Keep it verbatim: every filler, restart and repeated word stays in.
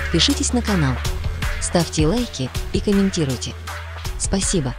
подпишитесь на канал, ставьте лайки и комментируйте. Спасибо.